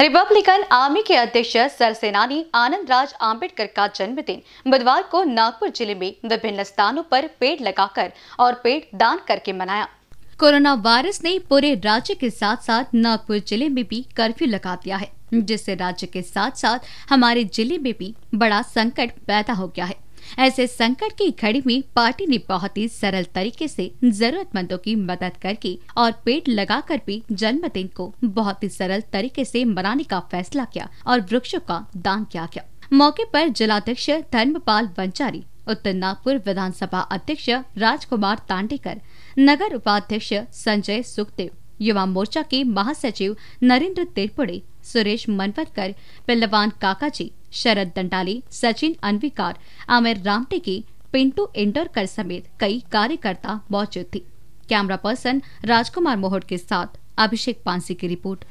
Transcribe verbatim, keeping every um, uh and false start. Republican army के अध्यक्ष sir सेनानी आनंदराज आम्बेडकर का जन्मदिन बुधवार को नागपुर जिले में विभिन्न स्थानों पर पेड़ लगाकर और पेड़ दान करके मनाया। कोरोना वायरस ने पूरे राज्य के साथ साथ नागपुर जिले में भी कर्फ्यू लगा दिया है, जिससे राज्य के साथ साथ हमारे जिले में भी बड़ा संकट पैदा हो गया है। ऐसे संकट की घड़ी में पार्टी ने बहुत ही सरल तरीके से जरूरतमंदों की मदद करके और पेड़ लगाकर भी जन्मदिन को बहुत ही सरल तरीके से मनाने का फैसला किया और वृक्षों का दान किया गया। मौके पर जिलाध्यक्ष धर्मपाल वंचारी, उत्तर नागपुर विधानसभा अध्यक्ष राजकुमार तांडेकर, नगर उपाध्यक्ष संजय सुखदेव, युवा मोर्चा के महासचिव नरेंद्र त्रिपुड़े, सुरेश मनवरकर, पिल्लवान काकाजी, शरद दंडाली, सचिन अनवी कार, आमिर रामटे की पिंटू इंडोरकर समेत कई कार्यकर्ता मौजूद थे। कैमरा पर्सन राजकुमार मोहट के साथ अभिषेक पांसी की रिपोर्ट।